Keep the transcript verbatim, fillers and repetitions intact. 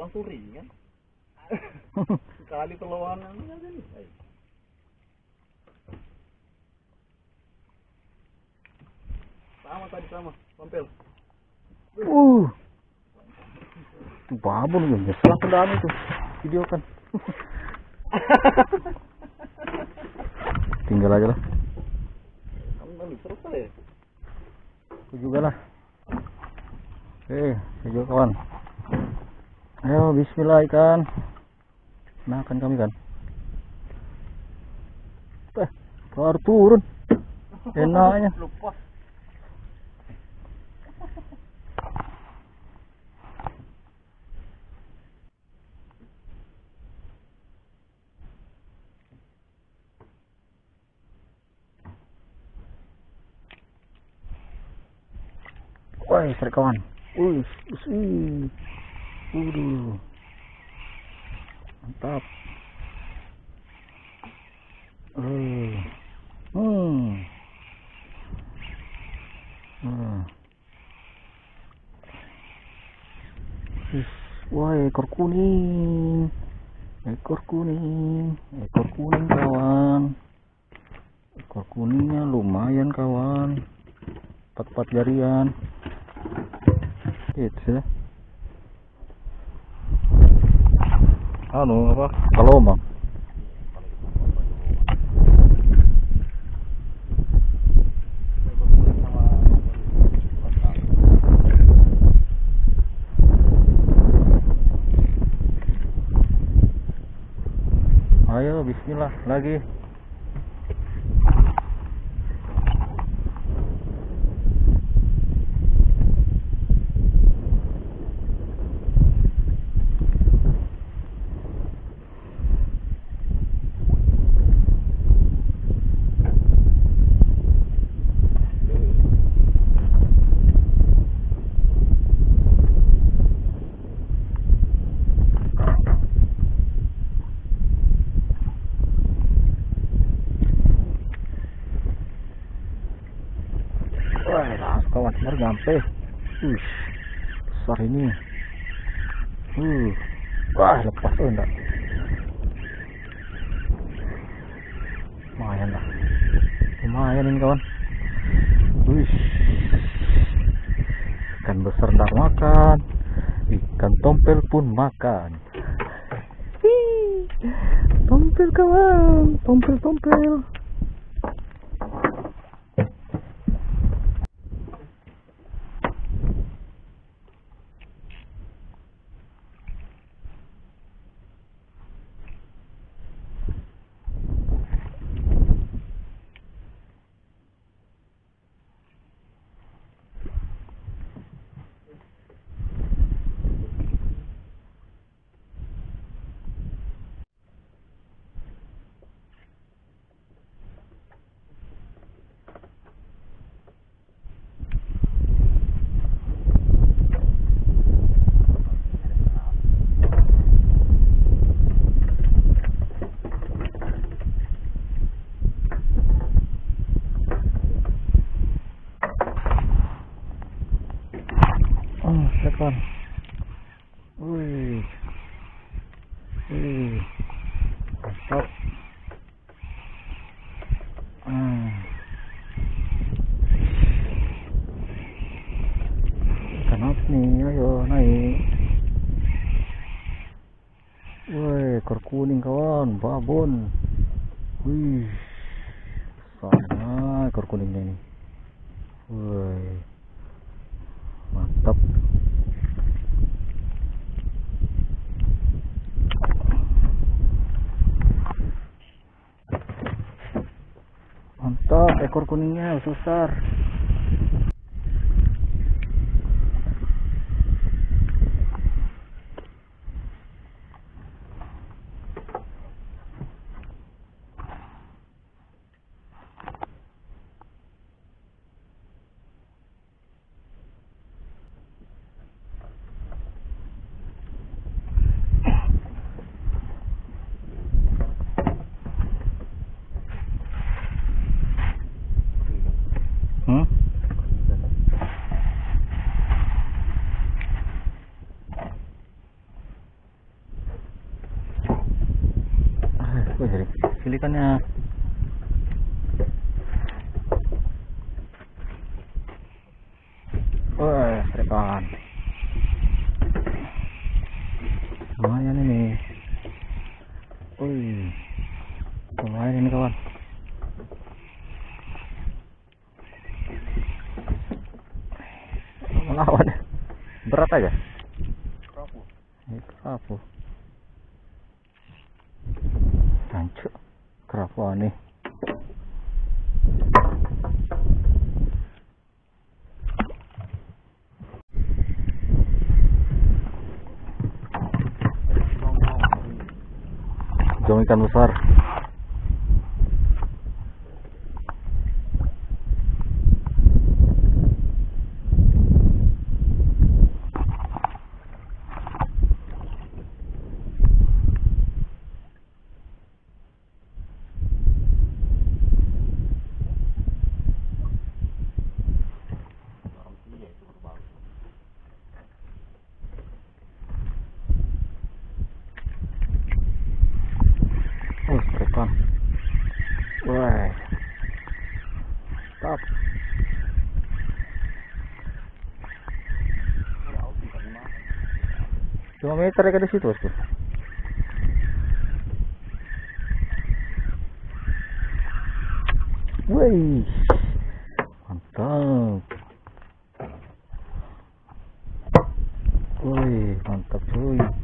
langsung ringan. Sekali perlawanan aja nih. Sama tadi sama, pampel. Uh. Tuh babon gue, nyesel aku dalam itu. Video kan. Tinggal aja lah. Kamu kan selesai ya? Aku juga lah. Oke, saya juga kawan. Ayo, bismillah ikan. Nah, kan kami kan. Eh, keluar turun. Enaknya. Lupa. Wah, serik kawan. Wih, wih. Waduh. Mantap. Uh. Hmm. Hmm. Wah, ekor kuning. Ekor kuning. Ekor kuning kawan. Ekor kuningnya lumayan kawan. Empat-empat jarian. Itu sudah. Anu apa? Kalomang. Ayo bismillah lagi. Kawan bener gampe, uh, besar ini, uh, wah lepas tuh enggak, lumayan lah, lumayan ini kawan, wih, ikan besar enggak makan, ikan tompel pun makan, hi, tompel kawan, tompel tompel. Kawan, wih, wih, mantap, hmm, kenapa nih, ayo naik, wih, ekor kuning kawan, babon, wih, sana ekor kuningnya ini, wih, mantap. Mantap, ekor kuningnya besar. Hmm? Wih, silikannya. Wah, serikan. Lumayan ini. Wih, lumayan ini kawan. Melawan, berat aja. Kerapu. Kerapu. Tancuk kerapu nih. Jom ikan besar. Wah, top. Cuma meter ke situ tuh. Wih, mantap. Wih, mantap cuy.